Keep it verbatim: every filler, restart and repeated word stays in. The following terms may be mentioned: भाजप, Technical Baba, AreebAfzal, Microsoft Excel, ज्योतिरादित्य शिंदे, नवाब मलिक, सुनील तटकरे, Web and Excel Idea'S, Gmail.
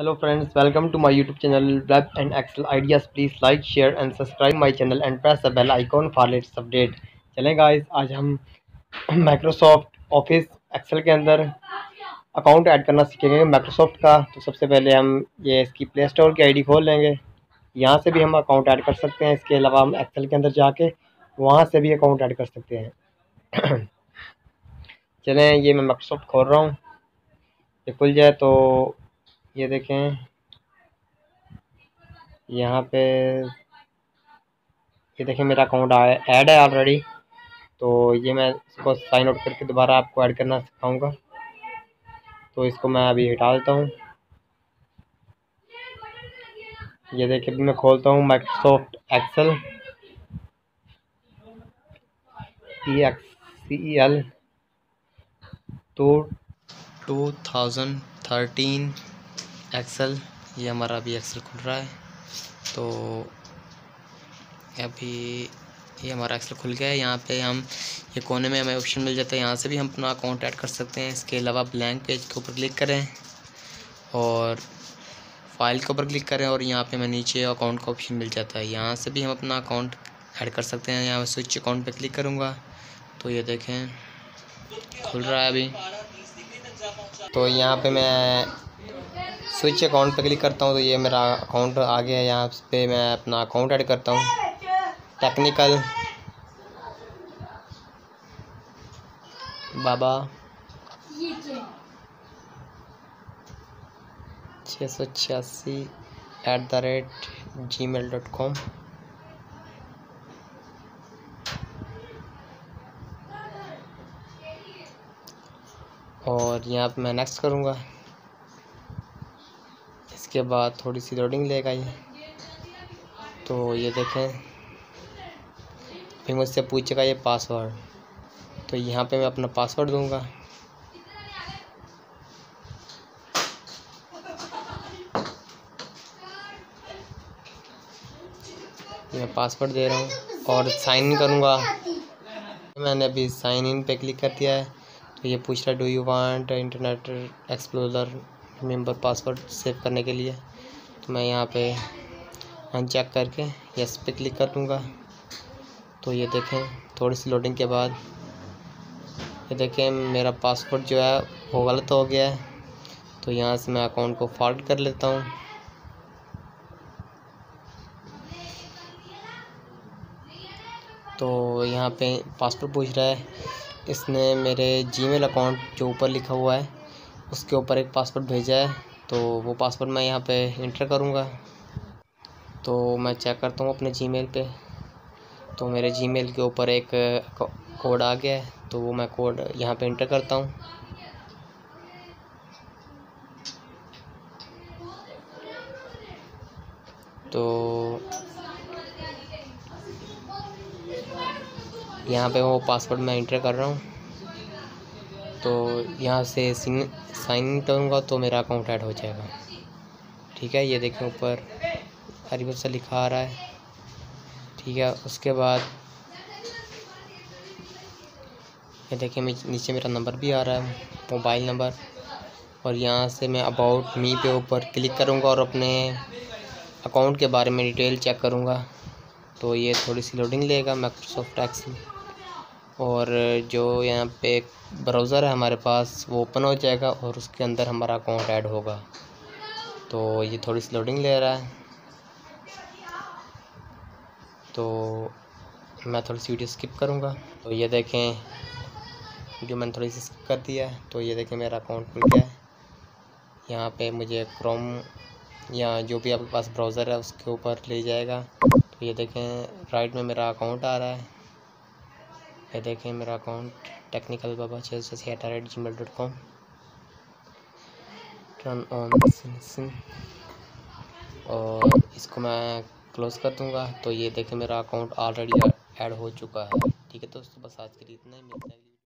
Hello friends, welcome to my YouTube channel Web and Excel Idea'S. Please like, share and subscribe my channel and press the bell icon for latest update. चलें guys, आज हम Microsoft Office Excel के अंदर account add करना सीखेंगे Microsoft का। तो सबसे पहले हम ये इसकी Play Store की आईडी खोल लेंगे। यहाँ से भी हम अकाउंट ऐड कर सकते हैं, इसके अलावा हम Excel के अंदर जाके वहाँ से भी अकाउंट ऐड कर सकते हैं। चलें, ये मैं Microsoft खोल रहा हूँ, ये खुल जाए तो ये देखें यहाँ पे, ये देखें मेरा अकाउंट आया ऐड है ऑलरेडी। तो ये मैं इसको साइन आउट करके दोबारा आपको ऐड करना सिखाऊंगा, तो इसको मैं अभी हटा देता हूँ। ये देखें अभी मैं खोलता हूँ Microsoft Excel E X C E L two thousand thirteen Excel. ये हमारा अभी एक्सेल खुल रहा है, तो अभी ये हमारा एक्सेल खुल गया है। यहाँ पे हम ये कोने में हमें ऑप्शन मिल जाता है, यहाँ से भी हम अपना अकाउंट ऐड कर सकते हैं। इसके अलावा ब्लैंक पेज के ऊपर क्लिक करें और फाइल के ऊपर क्लिक करें, और यहाँ पे हमें नीचे अकाउंट का ऑप्शन मिल जाता है, यहाँ से भी हम अपना अकाउंट ऐड कर सकते हैं। यहाँ स्विच अकाउंट पर क्लिक करूँगा तो ये देखें खुल रहा है अभी। तो यहाँ पे मैं स्विच अकाउंट पे क्लिक करता हूँ तो ये मेरा अकाउंट आ गया है। यहाँ पे मैं अपना अकाउंट ऐड करता हूँ टेक्निकल बाबा छः सौ छियासी at the rate Gmail dot com. और यहाँ पे मैं नेक्स्ट करूँगा, इसके बाद थोड़ी सी लोडिंग लेगा ये। तो ये देखें फिर मुझसे पूछेगा ये पासवर्ड, तो यहाँ पे मैं अपना पासवर्ड दूंगा। मैं पासवर्ड दे रहा हूँ और साइन इन करूँगा। मैंने अभी साइन इन पे क्लिक कर दिया है, तो ये पूछ रहा do you want internet explorer member password save करने के लिए। तो मैं यहाँ पे अनचेक करके यस पे क्लिक कर दूँगा। तो ये देखें थोड़ी सी लोडिंग के बाद ये देखें मेरा पासवर्ड जो है वो गलत हो गया है। तो यहाँ से मैं अकाउंट को फॉरवर्ड कर लेता हूँ। तो यहाँ पे पासवर्ड पूछ रहा है, इसने मेरे जीमेल अकाउंट जो ऊपर लिखा हुआ है उसके ऊपर एक पासवर्ड भेजा है, तो वो पासवर्ड मैं यहाँ पे इंटर करूँगा। तो मैं चेक करता हूँ अपने जीमेल पे, तो मेरे जीमेल के ऊपर एक कोड आ गया है, तो वो मैं कोड यहाँ पे इंटर करता हूँ। तो यहाँ पे वो पासवर्ड मैं इंटर कर रहा हूँ, तो यहाँ से साइन इन करूँगा तो मेरा अकाउंट ऐड हो जाएगा। ठीक है, ये देखें ऊपर अरीब से लिखा आ रहा है। ठीक है, उसके बाद ये देखें नीचे मेरा नंबर भी आ रहा है, मोबाइल नंबर। और यहाँ से मैं अबाउट मी पे ऊपर क्लिक करूँगा और अपने अकाउंट के बारे में डिटेल चेक करूँगा। तो ये थोड़ी सी लोडिंग लेगा माइक्रोसॉफ्ट एक्सेल, और जो यहाँ पे ब्राउज़र है हमारे पास वो ओपन हो जाएगा और उसके अंदर हमारा अकाउंट ऐड होगा। तो ये थोड़ी सी लोडिंग ले रहा है, तो मैं थोड़ी सी वीडियो स्किप करूँगा। तो ये देखें वीडियो मैंने थोड़ी सी स्किप कर दिया है। तो ये देखें मेरा अकाउंट खुल गया है। यहाँ पे मुझे क्रोम या जो भी आपके पास ब्राउज़र है उसके ऊपर ले जाएगा। तो ये देखें राइट में मेरा अकाउंट आ रहा है, ये देखें मेरा अकाउंट टेक्निकल बाबा छः सौ छियासी at Gmail dot com. Turn on और इसको मैं क्लोज कर दूँगा। तो ये देखें मेरा अकाउंट ऑलरेडी ऐड हो चुका है। ठीक है दोस्तों, बस आज के लिए इतना ही। मिलता है।